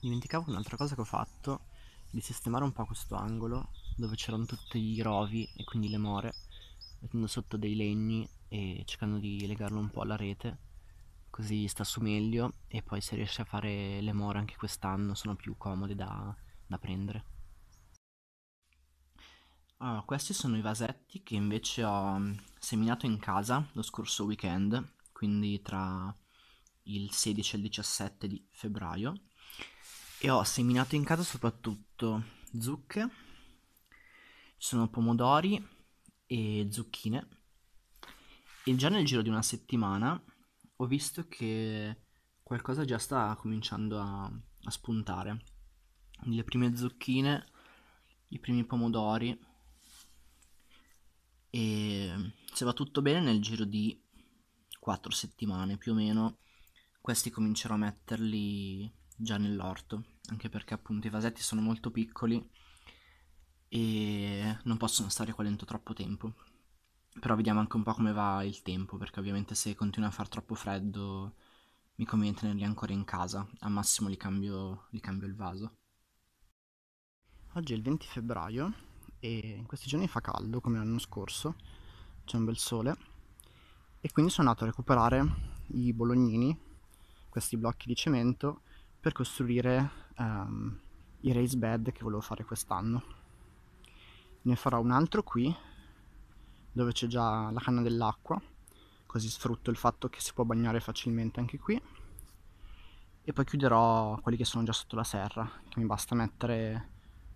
Dimenticavo un'altra cosa che ho fatto, di sistemare un po' questo angolo dove c'erano tutti i rovi e quindi le more, mettendo sotto dei legni e cercando di legarlo un po' alla rete, così sta su meglio. E poi se riesce a fare le more anche quest'anno sono più comode da prendere. Allora, questi sono i vasetti che invece ho seminato in casa lo scorso weekend, quindi tra il 16 e il 17 di febbraio, e ho seminato in casa soprattutto zucche, ci sono pomodori e zucchine, e già nel giro di una settimana ho visto che qualcosa già sta cominciando a spuntare. Quindi le prime zucchine, i primi pomodori, e se va tutto bene nel giro di 4 settimane più o meno questi comincerò a metterli già nell'orto, anche perché appunto i vasetti sono molto piccoli e non possono stare qua dentro troppo tempo. Però vediamo anche un po' come va il tempo, perché ovviamente se continua a far troppo freddo mi conviene tenerli ancora in casa, al massimo li cambio il vaso. Oggi è il 20 febbraio e in questi giorni fa caldo come l'anno scorso, c'è un bel sole, e quindi sono andato a recuperare i bolognini, questi blocchi di cemento, per costruire i raised bed che volevo fare quest'anno. Ne farò un altro qui dove c'è già la canna dell'acqua, così sfrutto il fatto che si può bagnare facilmente anche qui, e poi chiuderò quelli che sono già sotto la serra, che mi basta mettere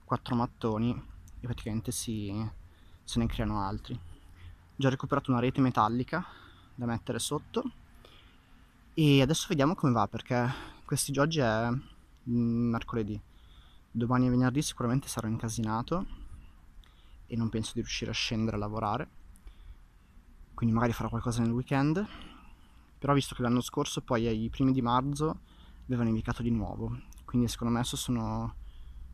4 mattoni e praticamente se ne creano altri. Già ho recuperato una rete metallica da mettere sotto e adesso vediamo come va, perché questi oggi è mercoledì, domani e venerdì sicuramente sarò incasinato e non penso di riuscire a scendere a lavorare, quindi magari farò qualcosa nel weekend. Però visto che l'anno scorso poi ai primi di marzo aveva nevicato di nuovo, quindi secondo me adesso sono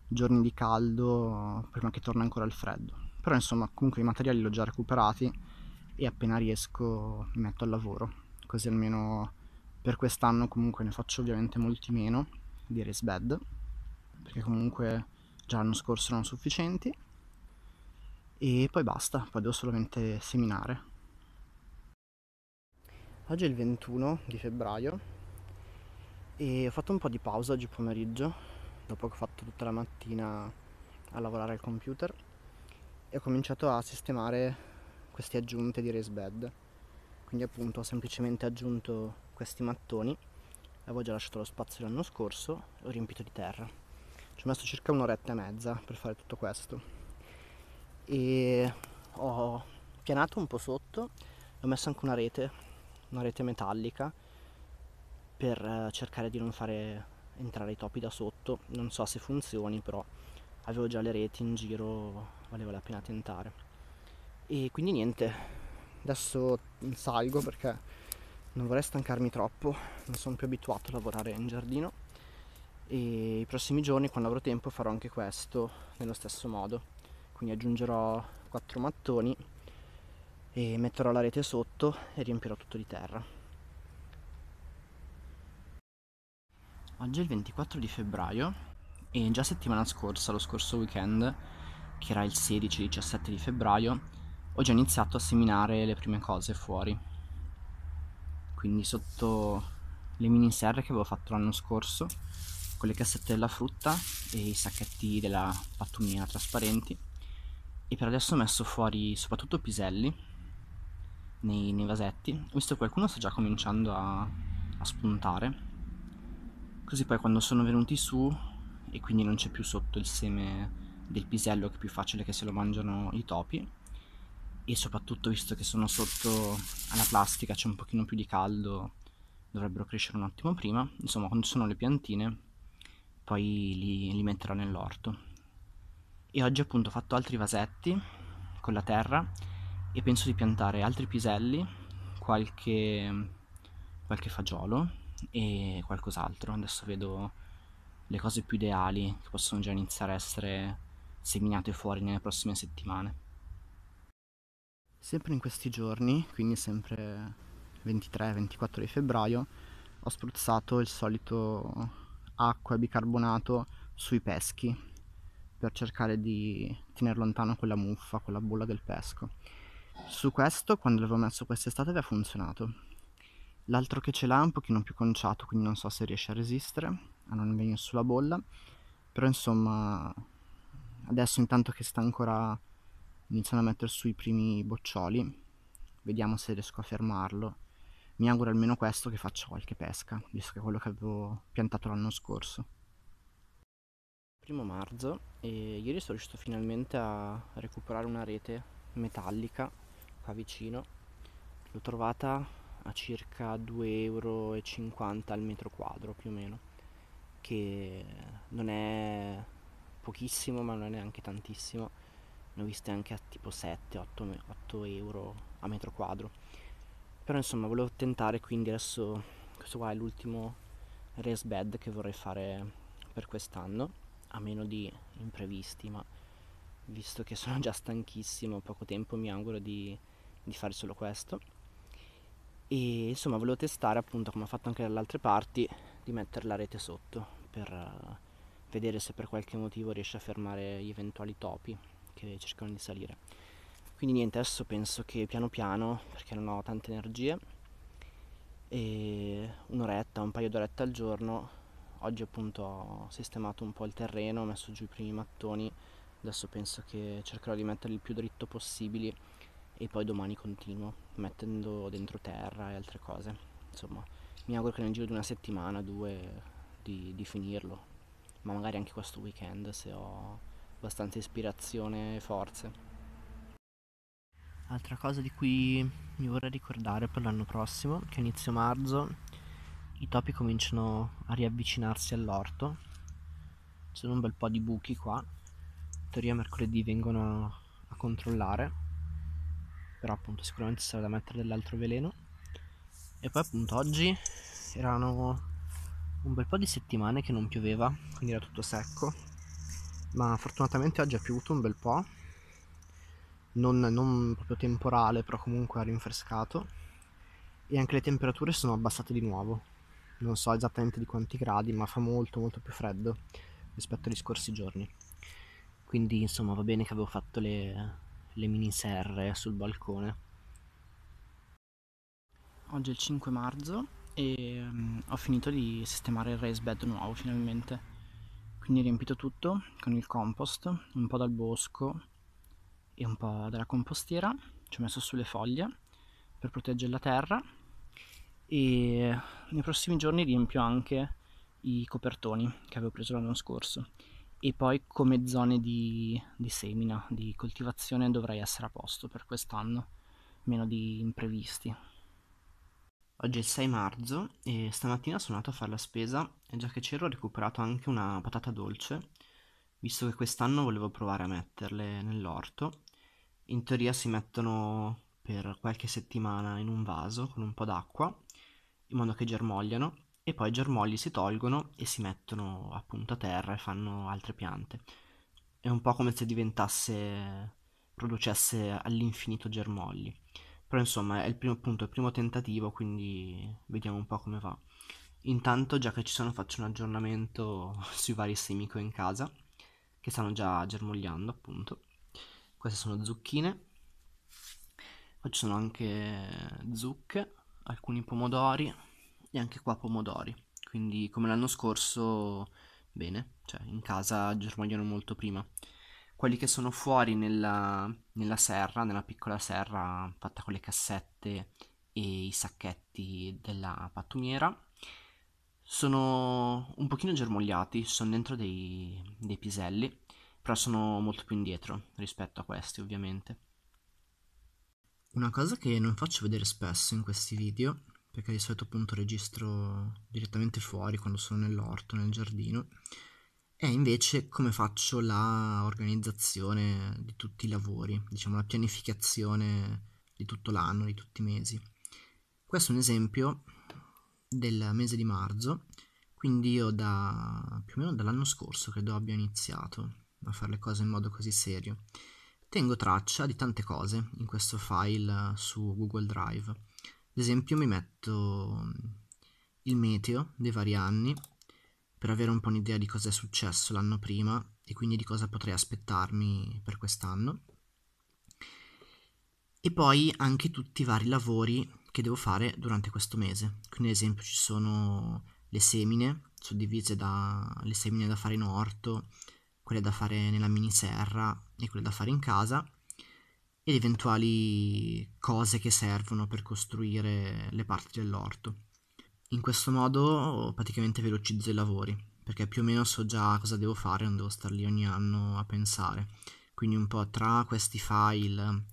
giorni di caldo prima che torna ancora il freddo. Però insomma, comunque i materiali li ho già recuperati e appena riesco mi metto al lavoro, così almeno per quest'anno comunque ne faccio ovviamente molti meno di raised bed, perché comunque già l'anno scorso erano sufficienti, e poi basta, poi devo solamente seminare. Oggi è il 21 di febbraio e ho fatto un po' di pausa oggi pomeriggio, dopo che ho fatto tutta la mattina a lavorare al computer, e ho cominciato a sistemare queste aggiunte di raised bed. Quindi appunto ho semplicemente aggiunto questi mattoni, avevo già lasciato lo spazio l'anno scorso, l'ho riempito di terra. Ci ho messo circa un'oretta e mezza per fare tutto questo, e ho pianato un po' sotto, ho messo anche una rete metallica per cercare di non fare entrare i topi da sotto. Non so se funzioni, però avevo già le reti in giro, valeva la pena tentare. E quindi niente, adesso salgo perché non vorrei stancarmi troppo, non sono più abituato a lavorare in giardino, e i prossimi giorni quando avrò tempo farò anche questo nello stesso modo. Quindi aggiungerò 4 mattoni e metterò la rete sotto e riempirò tutto di terra. Oggi è il 24 di febbraio e già settimana scorsa, lo scorso weekend, che era il 16-17 di febbraio, ho già iniziato a seminare le prime cose fuori. Quindi sotto le mini serre che avevo fatto l'anno scorso, con le cassette della frutta e i sacchetti della pattumiera trasparenti, e per adesso ho messo fuori soprattutto piselli nei vasetti. Ho visto che qualcuno sta già cominciando a spuntare, così poi quando sono venuti su e quindi non c'è più sotto il seme del pisello, che è più facile che se lo mangiano i topi, e soprattutto visto che sono sotto alla plastica c'è un pochino più di caldo, dovrebbero crescere un attimo prima. Insomma, quando sono le piantine poi li metterò nell'orto. E oggi appunto ho fatto altri vasetti con la terra e penso di piantare altri piselli, qualche fagiolo e qualcos'altro. Adesso vedo le cose più ideali che possono già iniziare a essere seminate fuori nelle prossime settimane. Sempre in questi giorni, quindi sempre 23-24 di febbraio, ho spruzzato il solito acqua e bicarbonato sui peschi per cercare di tenere lontano quella muffa, quella bolla del pesco. Su questo, quando l'avevo messo quest'estate, aveva funzionato. L'altro che ce l'ha è un pochino più conciato, quindi non so se riesce a resistere, a non venire sulla bolla, però insomma adesso, intanto che sta ancora iniziando a mettere sui primi boccioli, vediamo se riesco a fermarlo. Mi auguro almeno questo, che faccia qualche pesca, visto che è quello che avevo piantato l'anno scorso. Primo marzo, e ieri sono riuscito finalmente a recuperare una rete metallica qua vicino. L'ho trovata a circa 2,50 euro al metro quadro più o meno, che non è pochissimo ma non è neanche tantissimo. Ne ho viste anche a tipo 7-8 euro a metro quadro, però insomma volevo tentare. Quindi adesso questo qua è l'ultimo raised bed che vorrei fare per quest'anno, a meno di imprevisti, ma visto che sono già stanchissimo, poco tempo, mi auguro di fare solo questo. E insomma volevo testare, appunto, come ho fatto anche dalle altre parti, di mettere la rete sotto per vedere se per qualche motivo riesce a fermare gli eventuali topi che cercano di salire. Quindi niente, adesso penso che piano piano, perché non ho tante energie, e un'oretta, un paio d'orette al giorno. Oggi appunto ho sistemato un po' il terreno, ho messo giù i primi mattoni, adesso penso che cercherò di metterli il più dritto possibile e poi domani continuo mettendo dentro terra e altre cose. Insomma mi auguro che nel giro di una settimana, due, di finirlo, ma magari anche questo weekend se ho abbastanza ispirazione e forze. Altra cosa di cui mi vorrei ricordare per l'anno prossimo, che a inizio marzo i topi cominciano a riavvicinarsi all'orto. Ci sono un bel po' di buchi qua, in teoria mercoledì vengono a controllare, però appunto sicuramente sarà da mettere dell'altro veleno. E poi appunto oggi erano un bel po' di settimane che non pioveva, quindi era tutto secco, ma fortunatamente oggi ha piovuto un bel po', non proprio temporale, però comunque ha rinfrescato, e anche le temperature sono abbassate di nuovo. Non so esattamente di quanti gradi, ma fa molto più freddo rispetto agli scorsi giorni. Quindi insomma va bene che avevo fatto le mini serre sul balcone. Oggi è il 5 marzo e ho finito di sistemare il raised bed nuovo finalmente. Quindi ho riempito tutto con il compost, un po' dal bosco e un po' dalla compostiera. Ci ho messo sulle foglie per proteggere la terra, e nei prossimi giorni riempio anche i copertoni che avevo preso l'anno scorso, e poi come zone di semina, di coltivazione, dovrei essere a posto per quest'anno, meno di imprevisti. Oggi è il 6 marzo e stamattina sono andato a fare la spesa, e già che c'ero ho recuperato anche una patata dolce, visto che quest'anno volevo provare a metterle nell'orto. In teoria si mettono per qualche settimana in un vaso con un po' d'acqua, in modo che germogliano, e poi i germogli si tolgono e si mettono appunto a terra e fanno altre piante. È un po' come se producesse all'infinito germogli. Però insomma è il primo tentativo, quindi vediamo un po' come va. Intanto, già che ci sono, faccio un aggiornamento sui vari semi che ho in casa, che stanno già germogliando appunto. Queste sono zucchine, poi ci sono anche zucche, alcuni pomodori e anche qua pomodori. Quindi come l'anno scorso, bene, cioè in casa germogliano molto prima. Quelli che sono fuori nella serra, nella piccola serra fatta con le cassette e i sacchetti della pattumiera, sono un pochino germogliati, sono dentro dei piselli, però sono molto più indietro rispetto a questi ovviamente. Una cosa che non faccio vedere spesso in questi video, perché di solito appunto registro direttamente fuori quando sono nell'orto, nel giardino, è invece come faccio la organizzazione di tutti i lavori, diciamo la pianificazione di tutto l'anno, di tutti i mesi. Questo è un esempio del mese di marzo, quindi io più o meno dall'anno scorso credo abbia iniziato a fare le cose in modo così serio. Tengo traccia di tante cose in questo file su Google Drive. Ad esempio mi metto il meteo dei vari anni, per avere un po' un'idea di cosa è successo l'anno prima e quindi di cosa potrei aspettarmi per quest'anno. E poi anche tutti i vari lavori che devo fare durante questo mese. Quindi ad esempio ci sono le semine, suddivise dalle semine da fare in orto, quelle da fare nella miniserra e quelle da fare in casa, ed eventuali cose che servono per costruire le parti dell'orto. In questo modo praticamente velocizzo i lavori, perché più o meno so già cosa devo fare, non devo star lì ogni anno a pensare. Quindi un po' tra questi file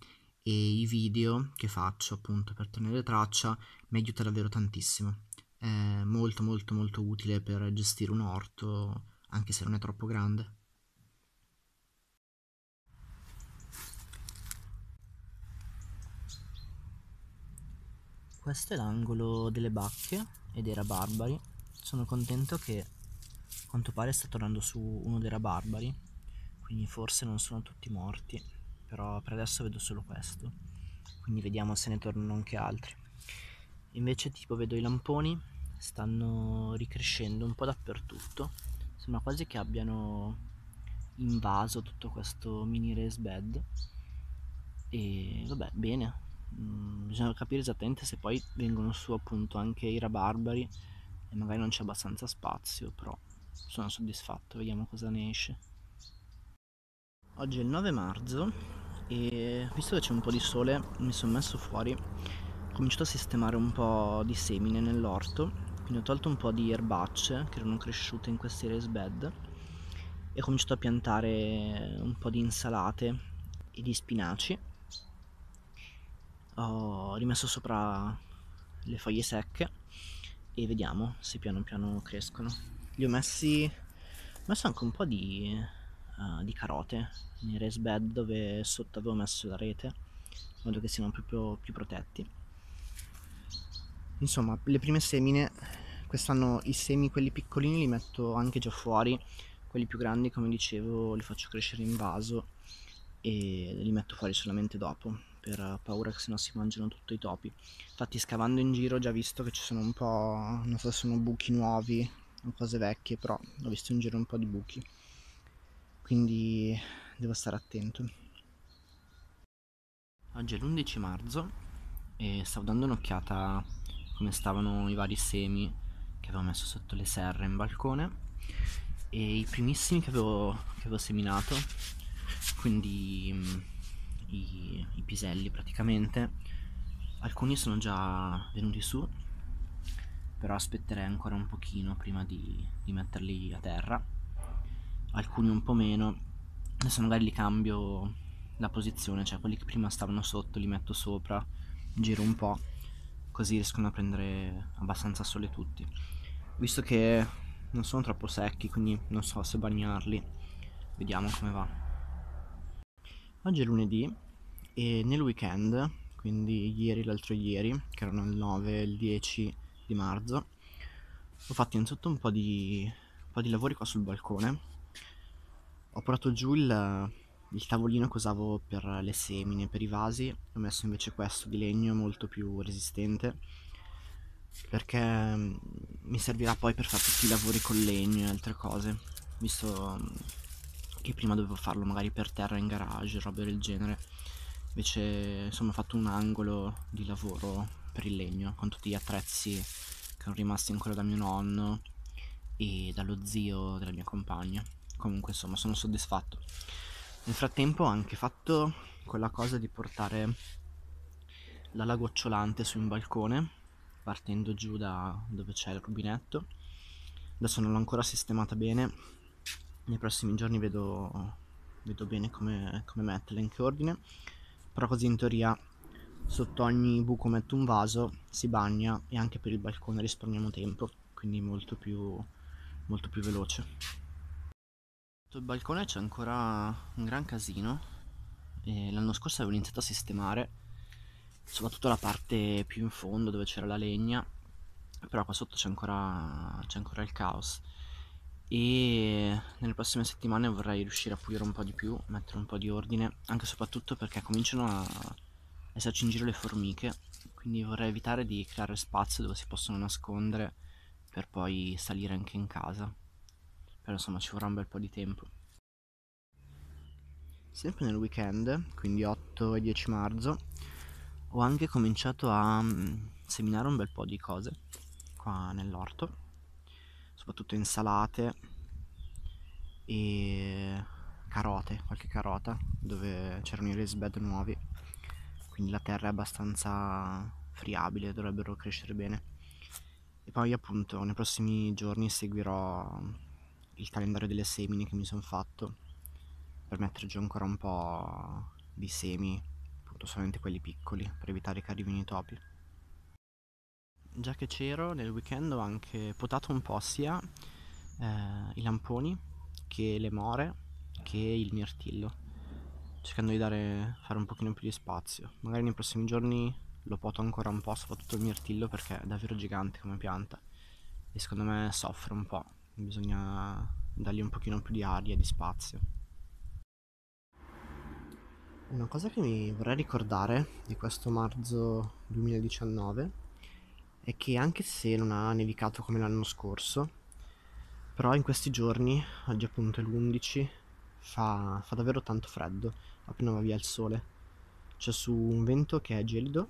e i video che faccio appunto per tenere traccia mi aiuta davvero tantissimo. È molto molto molto utile per gestire un orto, anche se non è troppo grande. Questo è l'angolo delle bacche e dei rabarbari. Sono contento che a quanto pare sta tornando su uno dei rabarbari, quindi forse non sono tutti morti, però per adesso vedo solo questo, quindi vediamo se ne tornano anche altri. Invece tipo vedo i lamponi, stanno ricrescendo un po' dappertutto, sembra quasi che abbiano invaso tutto questo mini raised bed. E vabbè, bene, bisogna capire esattamente se poi vengono su appunto anche i rabarbari e magari non c'è abbastanza spazio, però sono soddisfatto, vediamo cosa ne esce. Oggi è il 9 marzo e visto che c'è un po' di sole mi sono messo fuori, ho cominciato a sistemare un po' di semine nell'orto, quindi ho tolto un po' di erbacce che erano cresciute in questi raised bed e ho cominciato a piantare un po' di insalate e di spinaci. Ho rimesso sopra le foglie secche e vediamo se piano piano crescono. Li ho messo anche un po' di carote nei raised bed dove sotto avevo messo la rete, in modo che siano proprio più protetti. Insomma, le prime semine, quest'anno i semi, quelli piccolini, li metto anche già fuori, quelli più grandi, come dicevo, li faccio crescere in vaso e li metto fuori solamente dopo, per paura che sennò si mangiano tutti i topi. Infatti scavando in giro ho già visto che ci sono un po', non so se sono buchi nuovi o cose vecchie, però ho visto in giro un po' di buchi, quindi devo stare attento. Oggi è l'11 marzo e stavo dando un'occhiata a come stavano i vari semi che avevo messo sotto le serre in balcone, e i primissimi che avevo seminato, quindi i piselli praticamente, alcuni sono già venuti su, però aspetterei ancora un pochino prima di metterli a terra. Alcuni un po' meno, adesso magari li cambio la posizione, cioè quelli che prima stavano sotto li metto sopra, giro un po', così riescono a prendere abbastanza sole tutti. Visto che non sono troppo secchi, quindi non so se bagnarli, vediamo come va. Oggi è lunedì e nel weekend, quindi ieri e l'altro ieri, che erano il 9 e il 10 di marzo, ho fatto innanzitutto un po' di lavori qua sul balcone. Ho portato giù il tavolino che usavo per le semine, per i vasi, ho messo invece questo di legno molto più resistente, perché mi servirà poi per fare tutti i lavori con legno e altre cose, visto che prima dovevo farlo magari per terra in garage, robe del genere. Invece insomma ho fatto un angolo di lavoro per il legno con tutti gli attrezzi che erano rimasti ancora da mio nonno e dallo zio della mia compagna. Comunque insomma sono soddisfatto. Nel frattempo ho anche fatto quella cosa di portare l'ala gocciolante su in balcone, partendo giù da dove c'è il rubinetto. Adesso non l'ho ancora sistemata bene, nei prossimi giorni vedo bene come metterle in che ordine, però così in teoria sotto ogni buco metto un vaso, si bagna, e anche per il balcone risparmiamo tempo, quindi molto più veloce. Sotto il balcone c'è ancora un gran casino, e l'anno scorso avevo iniziato a sistemare soprattutto la parte più in fondo dove c'era la legna, però qua sotto c'è ancora il caos, e nelle prossime settimane vorrei riuscire a pulire un po' di più, mettere un po' di ordine, anche e soprattutto perché cominciano a esserci in giro le formiche, quindi vorrei evitare di creare spazio dove si possono nascondere per poi salire anche in casa. però insomma ci vorrà un bel po' di tempo. Sempre nel weekend, quindi 8 e 10 marzo, ho anche cominciato a seminare un bel po' di cose qua nell'orto, soprattutto insalate e carote, qualche carota, dove c'erano i raised bed nuovi, quindi la terra è abbastanza friabile, dovrebbero crescere bene. E poi appunto nei prossimi giorni seguirò il calendario delle semine che mi sono fatto per mettere giù ancora un po' di semi, appunto solamente quelli piccoli, per evitare che arrivino i topi. Già che c'ero, nel weekend ho anche potato un po' sia i lamponi che le more che il mirtillo, cercando di fare un pochino più di spazio. Magari nei prossimi giorni lo poto ancora un po', soprattutto il mirtillo, perché è davvero gigante come pianta e secondo me soffre un po', bisogna dargli un pochino più di aria e di spazio. Una cosa che mi vorrei ricordare di questo marzo 2019 è che anche se non ha nevicato come l'anno scorso, però in questi giorni, oggi appunto è l'11, fa davvero tanto freddo, appena va via il sole. C'è su un vento che è gelido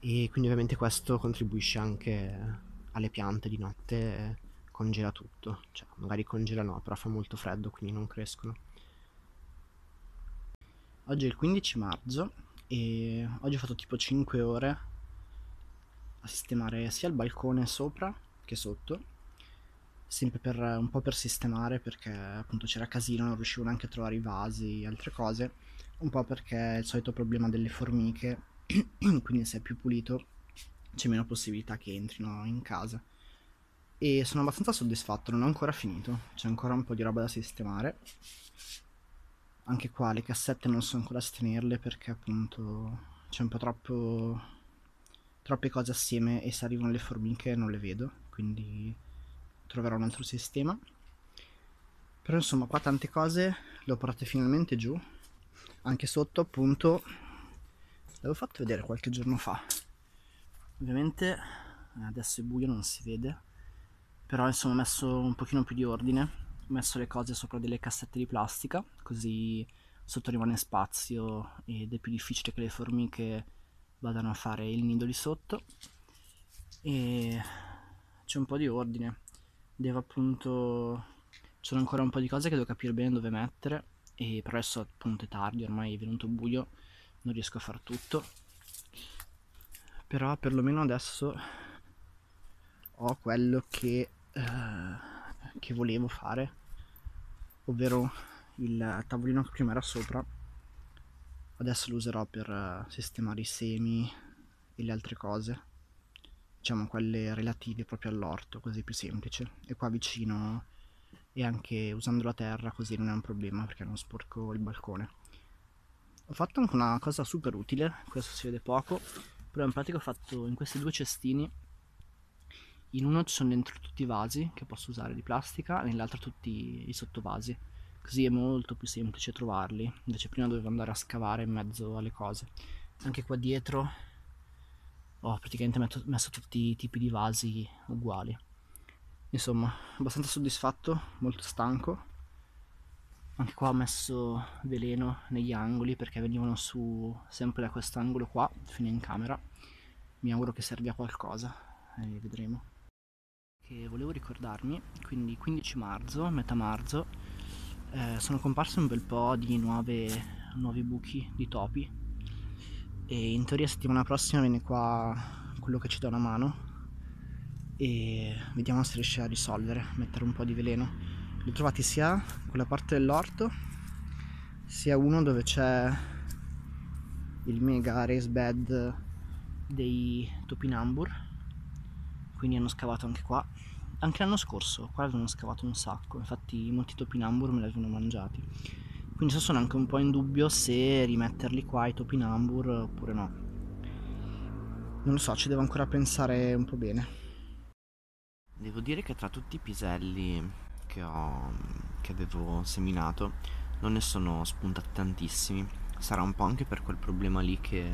e quindi ovviamente questo contribuisce anche alle piante di notte, congela tutto, cioè magari congela no, però fa molto freddo quindi non crescono. Oggi è il 15 marzo e oggi ho fatto tipo 5 ore a sistemare sia il balcone sopra che sotto, sempre per un po' per sistemare, perché appunto c'era casino, non riuscivo neanche a trovare i vasi e altre cose, un po' perché è il solito problema delle formiche quindi se è più pulito c'è meno possibilità che entrino in casa. E sono abbastanza soddisfatto, non ho ancora finito, c'è ancora un po' di roba da sistemare. Anche qua le cassette non so ancora stenerle perché appunto c'è un po' troppe cose assieme e se arrivano le formiche non le vedo, quindi troverò un altro sistema. Però insomma qua tante cose le ho portate finalmente giù, anche sotto appunto l'avevo fatto vedere qualche giorno fa. Ovviamente adesso è buio, non si vede, però insomma ho messo un pochino più di ordine, ho messo le cose sopra delle cassette di plastica, così sotto rimane spazio ed è più difficile che le formiche vadano a fare il nido lì sotto. E c'è un po' di ordine, devo appunto, ci sono ancora un po' di cose che devo capire bene dove mettere, e però adesso appunto è tardi, ormai è venuto buio, non riesco a far tutto, però perlomeno adesso ho quello che volevo fare, ovvero il tavolino che prima era sopra. Adesso lo userò per sistemare i semi e le altre cose, diciamo quelle relative proprio all'orto, così più semplice. E qua vicino, e anche usando la terra, così non è un problema perché non sporco il balcone. Ho fatto anche una cosa super utile, questo si vede poco, però in pratica ho fatto in questi due cestini, in uno ci sono dentro tutti i vasi che posso usare di plastica, nell'altro tutti i sottovasi. Così è molto più semplice trovarli, invece prima dovevo andare a scavare in mezzo alle cose. Anche qua dietro ho praticamente messo tutti i tipi di vasi uguali. Insomma, abbastanza soddisfatto, molto stanco. Anche qua ho messo veleno negli angoli perché venivano su sempre da quest'angolo qua, fino in camera. Mi auguro che serva a qualcosa, e vedremo. Che volevo ricordarmi, quindi 15 marzo, metà marzo, sono comparsi un bel po' di nuovi buchi di topi e in teoria settimana prossima viene qua quello che ci dà una mano e vediamo se riesce a risolvere, mettere un po' di veleno. Li ho trovati sia quella parte dell'orto, sia uno dove c'è il mega raised bed dei topinambur, quindi hanno scavato anche qua. Anche l'anno scorso qua avevano scavato un sacco, infatti molti topinambur me li avevano mangiati, quindi sono anche un po' in dubbio se rimetterli qua i topinambur oppure no, non lo so, ci devo ancora pensare un po' bene. Devo dire che tra tutti i piselli che avevo seminato non ne sono spuntati tantissimi, sarà un po' anche per quel problema lì che,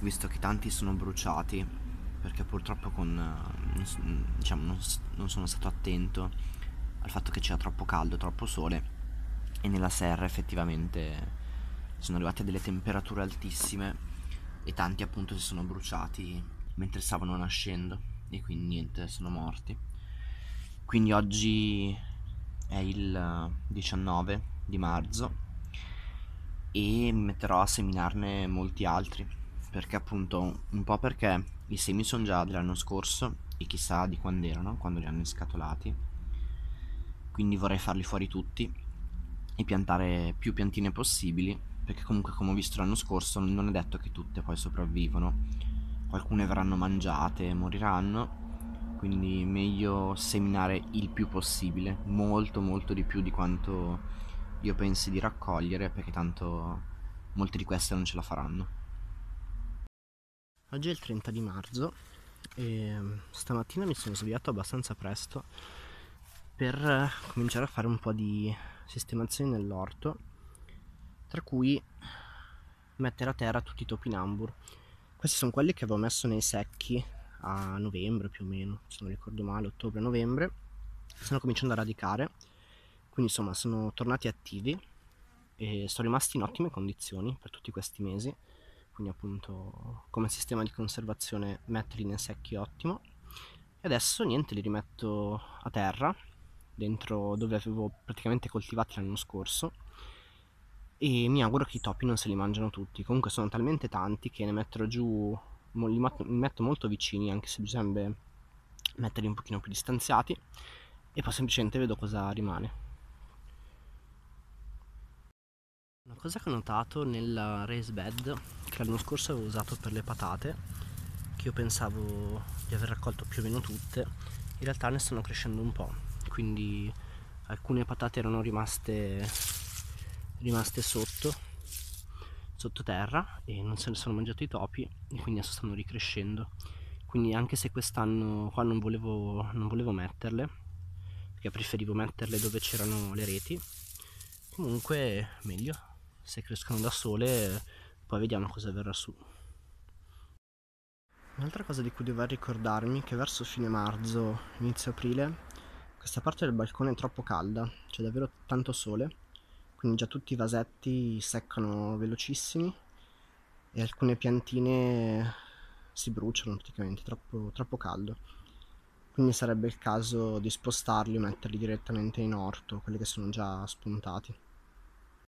visto che tanti sono bruciati perché purtroppo diciamo, non sono stato attento al fatto che c'era troppo caldo, troppo sole, e nella serra effettivamente sono arrivate delle temperature altissime e tanti appunto si sono bruciati mentre stavano nascendo e quindi niente, sono morti. Quindi oggi è il 19 di marzo e mi metterò a seminarne molti altri, perché appunto un po' perché i semi sono già dell'anno scorso e chissà di quando erano, quando li hanno inscatolati, quindi vorrei farli fuori tutti e piantare più piantine possibili, perché comunque come ho visto l'anno scorso non è detto che tutte poi sopravvivono, alcune verranno mangiate e moriranno, quindi meglio seminare il più possibile, molto molto di più di quanto io penso di raccogliere, perché tanto molte di queste non ce la faranno. Oggi è il 30 di marzo e stamattina mi sono svegliato abbastanza presto per cominciare a fare un po' di sistemazione nell'orto, tra cui mettere a terra tutti i topinambur. Questi sono quelli che avevo messo nei secchi a novembre più o meno, se non ricordo male, ottobre-novembre, stanno cominciando a radicare. Quindi insomma sono tornati attivi e sono rimasti in ottime condizioni per tutti questi mesi, quindi appunto come sistema di conservazione metterli nei secchi è ottimo. E adesso niente, li rimetto a terra, dentro dove avevo praticamente coltivati l'anno scorso, e mi auguro che i topi non se li mangiano tutti. Comunque sono talmente tanti che ne metterò giù, li metto molto vicini, anche se bisognerebbe metterli un pochino più distanziati, e poi semplicemente vedo cosa rimane. Una cosa che ho notato nella raised bed che l'anno scorso avevo usato per le patate, che io pensavo di aver raccolto più o meno tutte, in realtà ne stanno crescendo un po', quindi alcune patate erano rimaste sottoterra e non se ne sono mangiati i topi, e quindi adesso stanno ricrescendo. Quindi anche se quest'anno qua non volevo metterle, perché preferivo metterle dove c'erano le reti, comunque meglio. Se crescono da sole poi vediamo cosa verrà su. Un'altra cosa di cui devo ricordarmi è che verso fine marzo, inizio aprile, questa parte del balcone è troppo calda, c'è davvero tanto sole, quindi già tutti i vasetti seccano velocissimi e alcune piantine si bruciano praticamente, troppo caldo. Quindi sarebbe il caso di spostarli o metterli direttamente in orto, quelli che sono già spuntati.